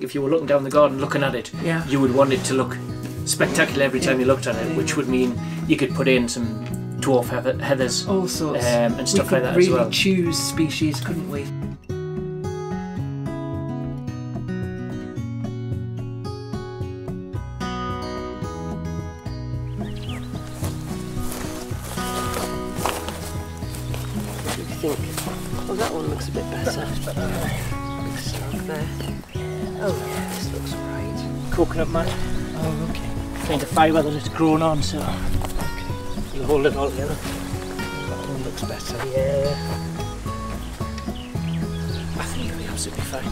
think if you were looking down the garden, looking at it, yeah, you would want it to look spectacular every time you looked at it, which would mean you could put in some dwarf heathers, all sorts, and stuff like that as well. We could really choose species, couldn't we? Think. Oh, that one looks a bit better. Big slug there. Oh, yeah, this looks right. Coconut mud. Oh, okay. Kind of fibre that it's grown on, so you'll hold it all together. That one looks better. Yeah. I think it'll be absolutely fine.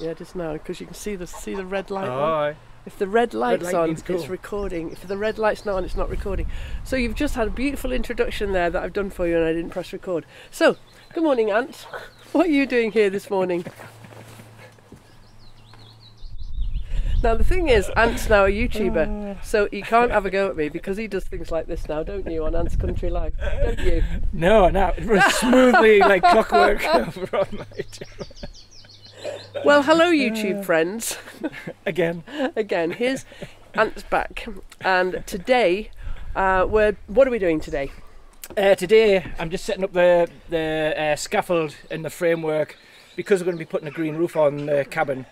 Yeah, just now, because you can see the red light. Oh, on. If the red light's on, cool, it's recording. If the red light's not on, it's not recording. So you've just had a beautiful introduction there that I've done for you, and I didn't press record. So, good morning, Ant. What are you doing here this morning? Now the thing is, Ant's now a YouTuber, so he can't have a go at me because he does things like this now, don't you, on Ant's Country Life, don't you? No, it runs smoothly like clockwork over on my channel. Well, hello YouTube friends. Again, here's Ant's back, and today, what are we doing today? Today I'm just setting up the scaffold and the framework, because we're going to be putting a green roof on the cabin.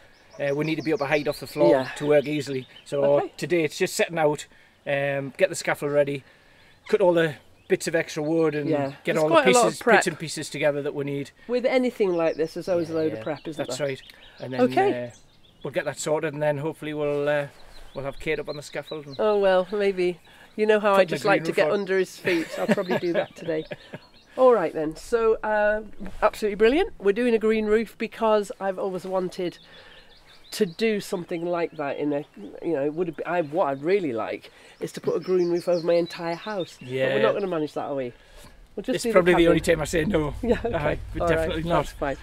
We need to be up a height off the floor, yeah, to work easily. So today it's just setting out, get the scaffold ready, cut all the bits of extra wood, and yeah, get all the pieces, bits and pieces together that we need. With anything like this, there's always a load of prep, isn't there? That's right. And then we'll get that sorted, and then hopefully we'll have Kate up on the scaffold. And oh well, maybe. You know how I just like to get under his feet. I'll probably do that today. All right then. So absolutely brilliant. We're doing a green roof because I've always wanted to do something like that in a, you know, what I'd really like is to put a green roof over my entire house. Yeah. But we're not going to manage that, are we? We'll just it's probably the only time I say no. Yeah, okay. Definitely not. That's fine.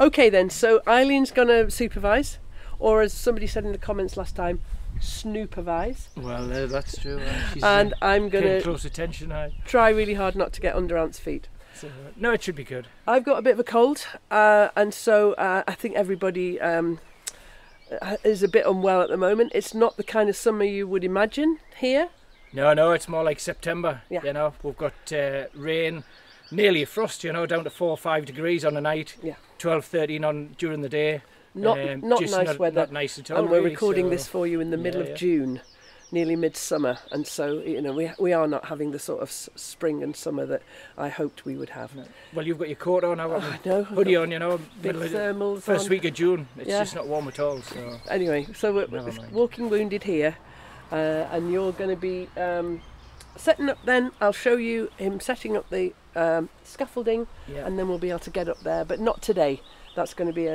Okay then, so Eileen's going to supervise, or as somebody said in the comments last time, snoopervise. Well, that's true. She's, and I'm going to close attention. I try really hard not to get under Ant's feet. So, no, it should be good. I've got a bit of a cold, and so I think everybody is a bit unwell at the moment. It's not the kind of summer you would imagine here. No, it's more like September. Yeah. You know, we've got rain, nearly a frost, you know, down to 4 or 5 degrees on a night, yeah, 12, 13 on during the day. Not nice weather. Not nice at all. And we're really recording this for you in the middle of June, nearly midsummer, and so, you know, we are not having the sort of spring and summer that I hoped we would have. No. Well, you've got your coat on, hoodie on, you know, big thermals first week of June. It's just not warm at all. So anyway, so we're walking wounded here, and you're going to be setting up. Then I'll show you him setting up the scaffolding, yeah, and then we'll be able to get up there, but not today. That's going to be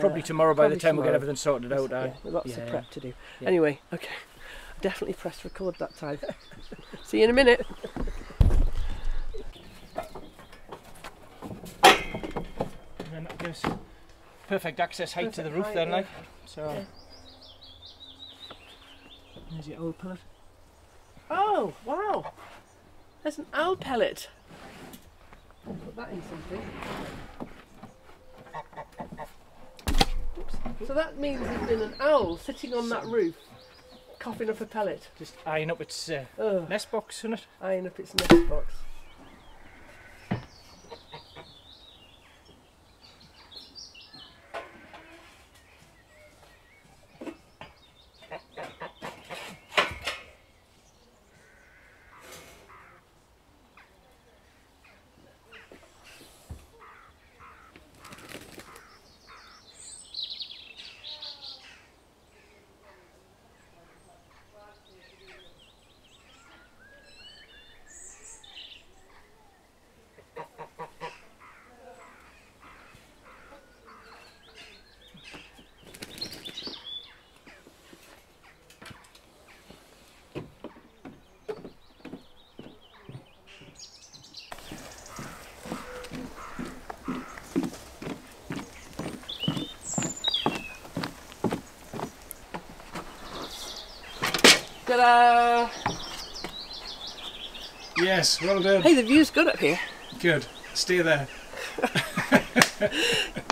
probably tomorrow by the time we get everything sorted out. Yeah, lots of prep to do. Yeah. Anyway, okay. Definitely press record that time. See you in a minute. And then that gives perfect access height to the roof then, like. So there's your owl pellet. Oh wow! There's an owl pellet. I'll put that in something. Oops. So that means there's been an owl sitting on that roof, coughing up a pellet. Just eyeing up its nest box, isn't it? Eyeing up its nest box. Ta-da! Yes, well done. Hey, the view's good up here. Good. Stay there.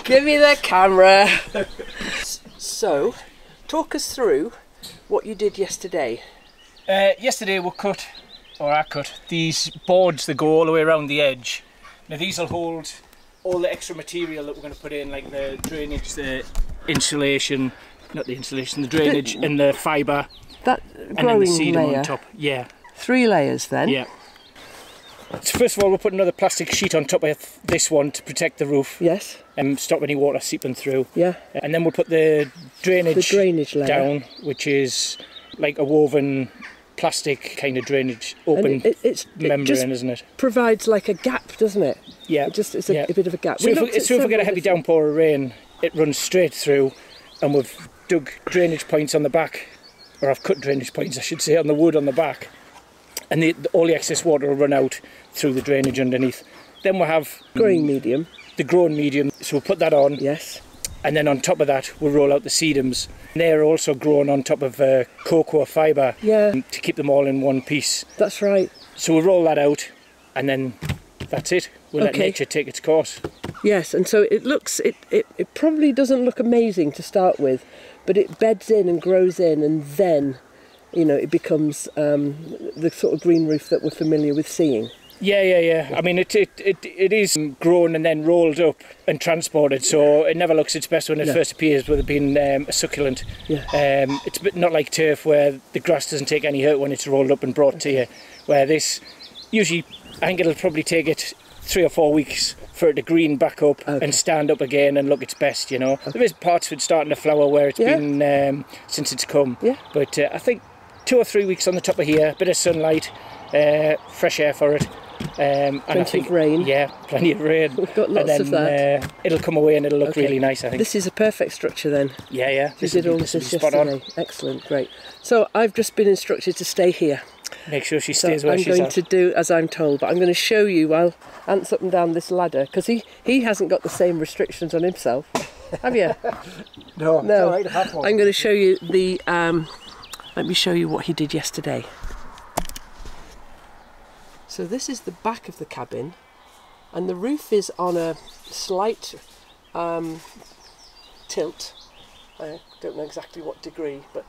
Give me the camera. So, talk us through what you did yesterday. Yesterday we cut, or I cut, these boards that go all the way around the edge. Now these will hold all the extra material that we're going to put in, like the drainage, the insulation, not the insulation, the drainage and the fibre. That growing and then the sedum layer on top. Yeah. 3 layers then? Yeah. So first of all we'll put another plastic sheet on top of this one to protect the roof. Yes. And stop any water seeping through. Yeah. And then we'll put the drainage layer down, which is like a woven plastic kind of drainage open membrane, isn't it? Provides like a gap, doesn't it? Yeah. It just it's a bit of a gap. So if we get a heavy downpour of rain, it runs straight through, and we've dug drainage points on the back, or I've cut drainage points I should say, on the wood on the back, and all the excess water will run out through the drainage underneath. Then we'll have growing medium. The grown medium, so we'll put that on. Yes. And then on top of that we'll roll out the sedums. They're also grown on top of cocoa fibre, yeah, to keep them all in one piece. That's right. So we'll roll that out and then that's it. We'll let nature take its course. Yes, and so it looks, it probably doesn't look amazing to start with, but it beds in and grows in, and then, you know, it becomes the sort of green roof that we're familiar with seeing. Yeah, yeah, yeah. I mean, it is grown and then rolled up and transported, so it never looks its best when it first appears, with it being a succulent. Yeah. It's a bit not like turf, where the grass doesn't take any hurt when it's rolled up and brought to you, where this, usually, I think it'll probably take it 3 or 4 weeks for it to green back up and stand up again and look its best, you know. Okay. There is parts of it starting to flower where it's been since it's come, but I think 2 or 3 weeks on the top of here, a bit of sunlight, fresh air for it. And plenty of rain. Yeah, plenty of rain. We've got lots of that. It'll come away and it'll look really nice, I think. This is a perfect structure then. Yeah, yeah. You did all this yesterday. On. Excellent, great. So I've just been instructed to stay here. Make sure she stays where she's at. I'm going to do as I'm told, but I'm going to show you. I'll ants up and down this ladder, because he hasn't got the same restrictions on himself, have you? No, no. All right, have one. I'm going to show you the... let me show you what he did yesterday. So this is the back of the cabin, and the roof is on a slight tilt. I don't know exactly what degree, but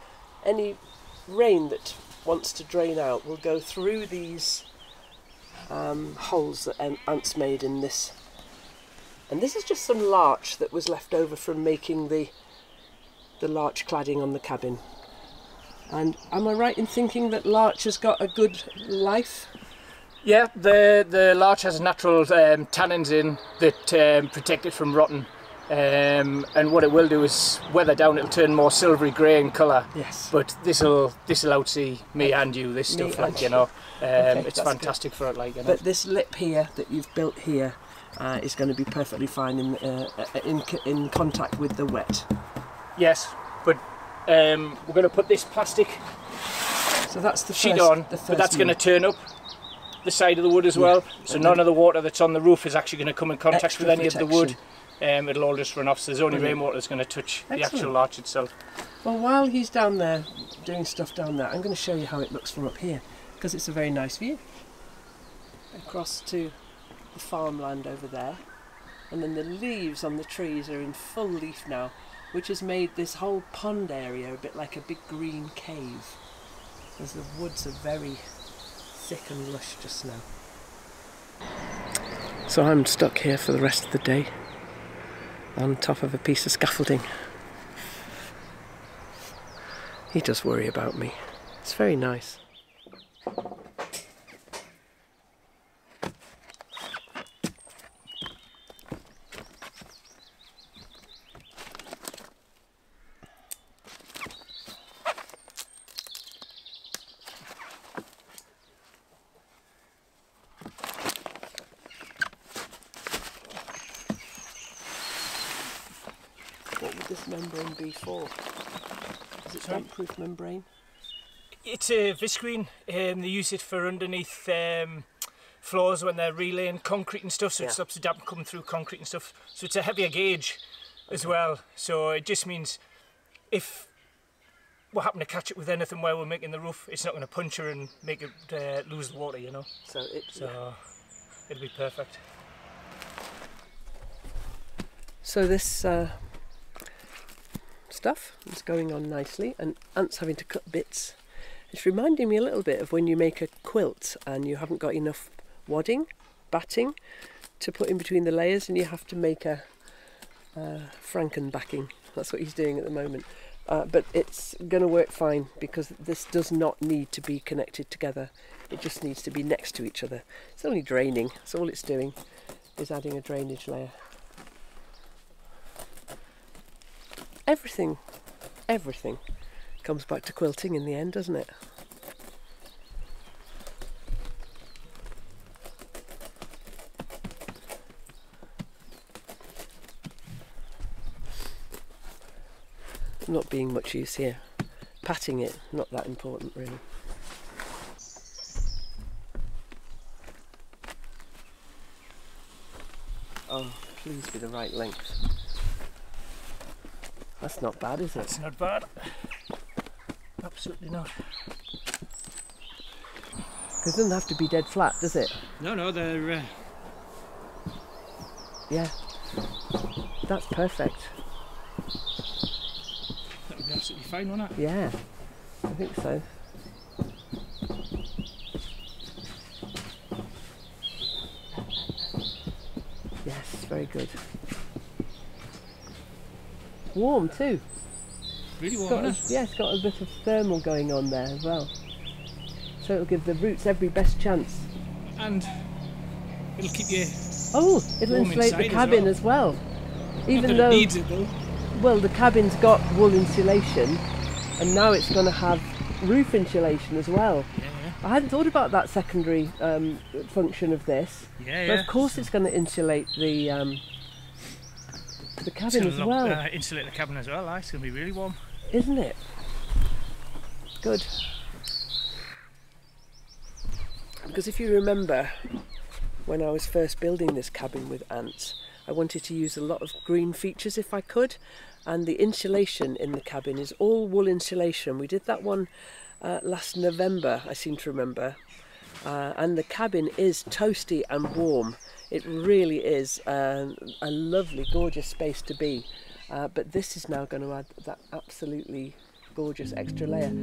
any rain that wants to drain out will go through these holes that ants made in this. And this is just some larch that was left over from making the larch cladding on the cabin. And am I right in thinking that larch has got a good life? Yeah, the larch has natural tannins in that protect it from rotting, and what it will do is weather down. It'll turn more silvery grey in colour. Yes. But this'll outsee me and you. This stuff, like, you know, it's fantastic for it, like. You know. But this lip here that you've built here is going to be perfectly fine in contact with the wet. Yes, but we're going to put this plastic. So that's the sheet on, but that's going to turn up the side of the wood as well, so none of the water that's on the roof is actually going to come in contact with any of the wood. It'll all just run off, so there's only rainwater that's going to touch the actual larch itself. Well, while he's down there doing stuff down there, I'm going to show you how it looks from up here, because it's a very nice view. Across to the farmland over there, and then the leaves on the trees are in full leaf now, which has made this whole pond area a bit like a big green cave, as the woods are very thick and lush just now. So I'm stuck here for the rest of the day on top of a piece of scaffolding. He does worry about me. It's very nice. What would this membrane be for? Is it damp-proof membrane? It's a viscreen. They use it for underneath floors when they're relaying concrete and stuff, so it stops the damp coming through concrete and stuff. So it's a heavier gauge as well. So it just means if we're happen to catch it with anything while we're making the roof, it's not going to puncture and make it lose the water, you know. So, it'll be perfect. So this stuff is going on nicely, and Ant's having to cut bits. It's reminding me a little bit of when you make a quilt and you haven't got enough wadding, batting, to put in between the layers, and you have to make a Franken backing. That's what he's doing at the moment. But it's going to work fine because this does not need to be connected together. It just needs to be next to each other. It's only draining. So all it's doing is adding a drainage layer. Everything comes back to quilting in the end, doesn't it? Not being much use here. Patting it, not that important really. Oh, please be the right length. That's not bad, is it? That's not bad. Absolutely not. Because it doesn't have to be dead flat, does it? No, they're... Yeah, that's perfect. Absolutely fine, won't it? Yeah, I think so. Yes, very good. Warm too. Really warm, isn't it? Yeah, it's got a bit of thermal going on there as well. So it'll give the roots every best chance. And it'll keep you. Oh, it'll insulate the cabin as well. Even though it needs it though. Well, the cabin's got wool insulation and now it's going to have roof insulation as well. Yeah. I hadn't thought about that secondary function of this. Yeah, but of course it's going to insulate the cabin as well. Insulate the cabin as well, it's going to be really warm. Isn't it? Good. Because if you remember when I was first building this cabin with Ant, I wanted to use a lot of green features if I could, and the insulation in the cabin is all wool insulation. We did that one last November, I seem to remember, and the cabin is toasty and warm. It really is a lovely, gorgeous space to be, but this is now going to add that absolutely gorgeous extra layer.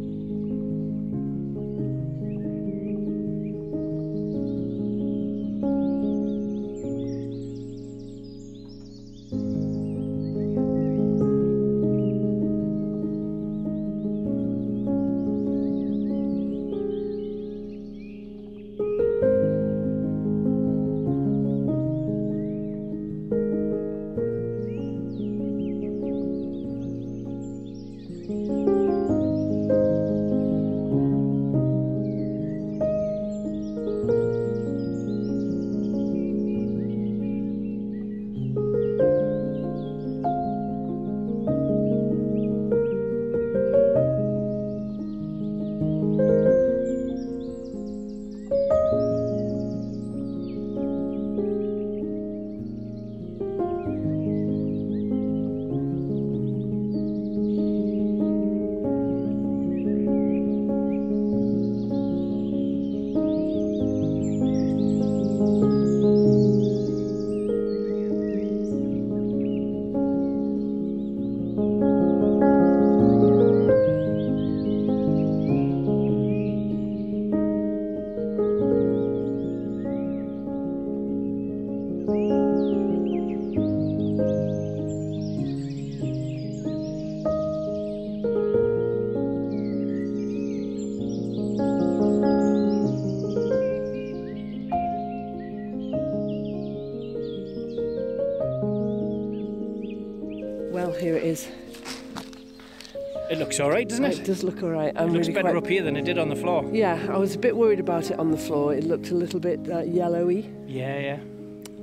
It looks all right, doesn't it? It does look all right. It looks better up here than it did on the floor. Yeah, I was a bit worried about it on the floor. It looked a little bit yellowy. Yeah.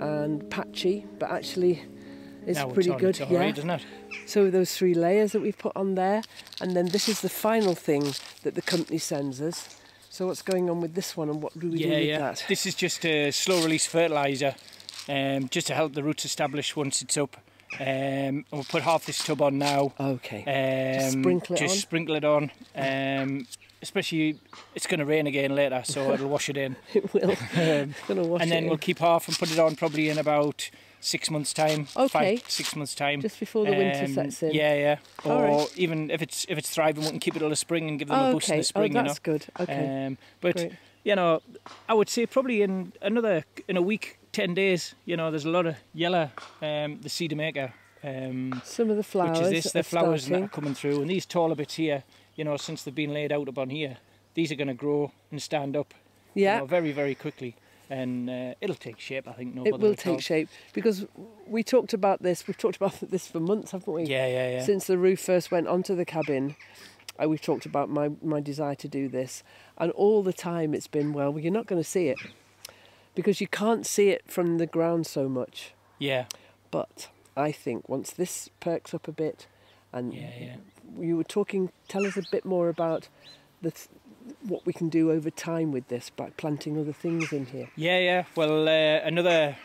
And patchy, but actually it's pretty good. It's all right, isn't it? So those three layers that we've put on there, and then this is the final thing that the company sends us. So what's going on with this one, and what do we do with that? This is just a slow-release fertiliser, just to help the roots establish once it's up. And we'll put half this tub on now. Okay. Just sprinkle it on. Especially, it's going to rain again later, so it'll wash it in. It will. And then we'll keep half and put it on probably in about 6 months' time. Okay. 5-6 months' time. Just before the winter sets in. Yeah, yeah. Or even if it's thriving, we can keep it all the spring and give them a boost in the spring. Oh, that's good. Okay. But great. You know, I would say probably in a week, 10 days. You know, there's a lot of yellow. The sedum acre. Some of the flowers. Which is this? The flowers that are coming through, and these taller bits here. You know, since they've been laid out upon here, these are going to grow and stand up, yeah, you know, very, very quickly, and it'll take shape. I think it will take shape because we talked about this. We've talked about this for months, haven't we? Yeah, yeah, yeah. Since the roof first went onto the cabin, we've talked about my desire to do this, and all the time it's been, well, you're not going to see it because you can't see it from the ground so much. Yeah. But I think once this perks up a bit, and yeah, yeah. You were talking, tell us a bit more about what we can do over time with this by planting other things in here. Yeah, yeah. Well, another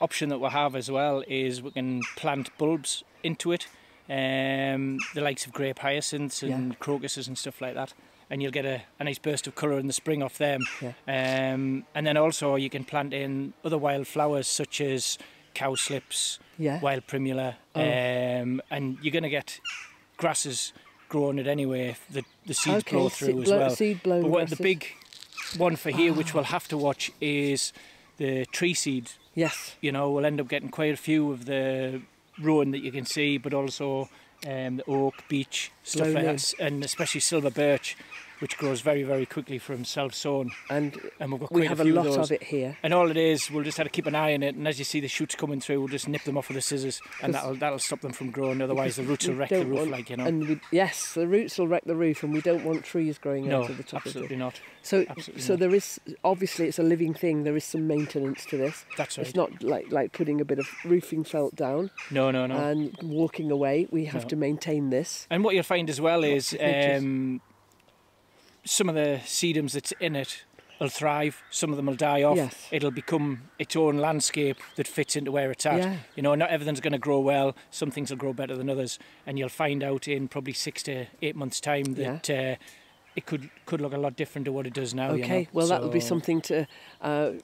option that we'll have as well is we can plant bulbs into it, the likes of grape hyacinths and crocuses and stuff like that, and you'll get a nice burst of colour in the spring off them. Yeah. And then also you can plant in other wildflowers such as cowslips, wild primula, and you're going to get grasses growing it anyway, the seeds blow through as well. But what the big one for here, which we'll have to watch, is the tree seeds. Yes. You know, we'll end up getting quite a few of the rowan that you can see, but also the oak, beech, stuff like that, and especially silver birch, which grows very, very quickly from self-sown. And we've got quite a lot of it here. And all it is, we'll just have to keep an eye on it, and as you see the shoots coming through, we'll just nip them off with the scissors, and that'll stop them from growing, otherwise the roots will wreck the roof, like, you know. Yes, the roots will wreck the roof, and we don't want trees growing out of the top of it. No, absolutely not. So there is, obviously it's a living thing, there is some maintenance to this. That's right. It's not like putting a bit of roofing felt down. No, no, no. And walking away, we have to maintain this. And what you'll find as well is... some of the sedums that's in it will thrive, some of them will die off. Yes. It'll become its own landscape that fits into where it's at. Yeah. You know, not everything's going to grow well, some things will grow better than others, and you'll find out in probably 6 to 8 months' time that it could look a lot different to what it does now. Okay, you know? Well, that'll be something to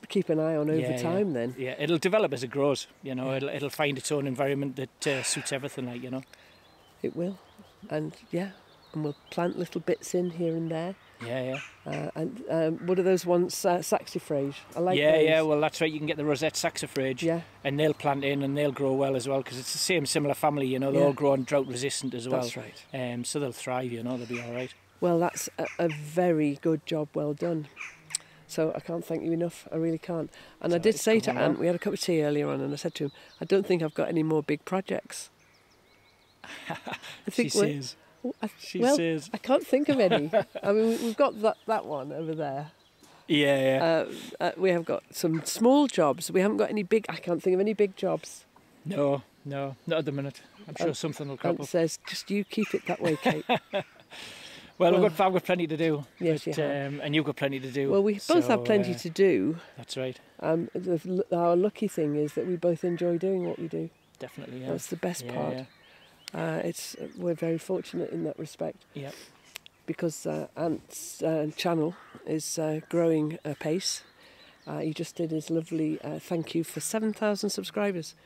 keep an eye on over time then. Yeah, it'll develop as it grows, you know, it'll find its own environment that suits everything, like, you know. It will, and we'll plant little bits in here and there. Yeah, yeah. And what are those ones? Saxifrage. I like those. Yeah, well, that's right. You can get the rosette saxifrage. Yeah. And they'll plant in and they'll grow well as well because it's the same similar family, you know. They're all growing drought resistant as well. That's right. So they'll thrive, you know. They'll be all right. Well, that's a very good job. Well done. So I can't thank you enough. I really can't. And so I did say to Ant, we had a cup of tea earlier on, and I said to him, I don't think I've got any more big projects. I think she says. I can't think of any. I mean, we've got that one over there. Yeah, yeah. We have got some small jobs. We haven't got any big... I can't think of any big jobs. No, no, not at the minute. I'm sure something will crop up. Says, just you keep it that way, Kate. I've got plenty to do. Yes, but, you have. And you've got plenty to do. Well, we both have plenty to do. That's right. Our lucky thing is that we both enjoy doing what we do. Definitely, yeah. That's the best part. Yeah. We're very fortunate in that respect. Yeah. Because Ant's channel is growing apace. He just did his lovely thank you for 7,000 subscribers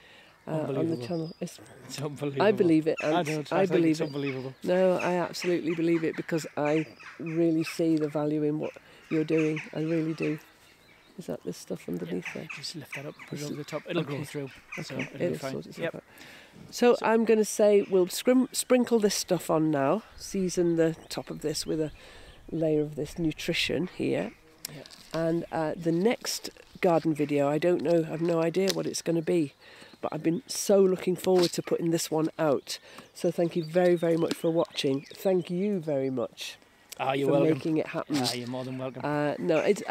on the channel. It's unbelievable. I believe it, Ant. I believe it. It's unbelievable. No, I absolutely believe it because I really see the value in what you're doing. I really do. Is that this stuff underneath there? Just lift that up, put it over the top. It'll grow through. Okay. So it'll be fine. Sort itself out. So I'm going to say we'll sprinkle this stuff on now, season the top of this with a layer of this nutrition here. Yep. And the next garden video, I don't know, I've no idea what it's going to be, but I've been so looking forward to putting this one out. So thank you very, very much for watching. Thank you very much for making it happen. Ah, you're more than welcome. No, it's...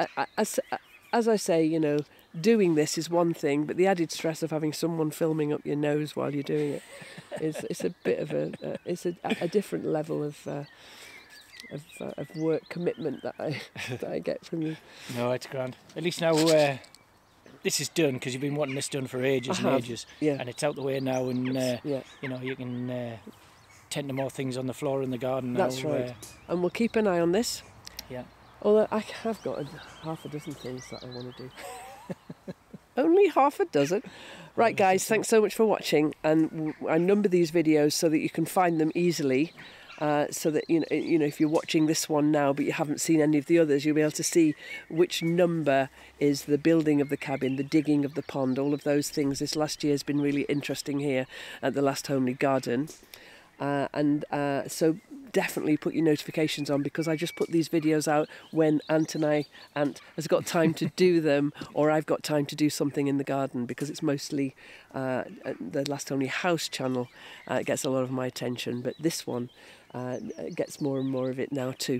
As I say, you know, doing this is one thing, but the added stress of having someone filming up your nose while you're doing it is a bit of a different level of work commitment that I get from you. No, it's grand. At least now this is done because you've been wanting this done for ages and ages. Yeah. And it's out the way now, and you know, you can tend to more things on the floor in the garden now. That's right. And we'll keep an eye on this. Yeah. Although I have got half a dozen things that I want to do. Only half a dozen. Right, guys, thanks so much for watching. And I number these videos so that you can find them easily. So that, you know, if you're watching this one now but you haven't seen any of the others, you'll be able to see which number is the building of the cabin, the digging of the pond, all of those things. This last year has been really interesting here at The Last Homely Garden. So definitely put your notifications on, because I just put these videos out when Ant has got time to do them, or I've got time to do something in the garden, because it's mostly the Last Homely House channel gets a lot of my attention, but this one gets more and more of it now too.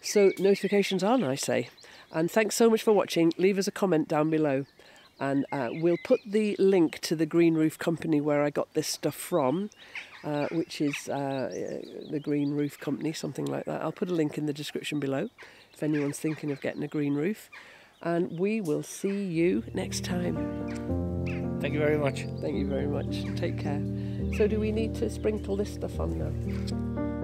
So notifications on, I say. And thanks so much for watching. Leave us a comment down below. And we'll put the link to the Green Roof Company, where I got this stuff from, which is the Green Roof Company, something like that. I'll put a link in the description below if anyone's thinking of getting a green roof. And we will see you next time. Thank you very much. Thank you very much. Take care. So do we need to sprinkle this stuff on now?